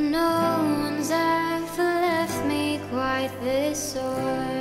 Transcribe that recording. no one's ever left me quite this sore.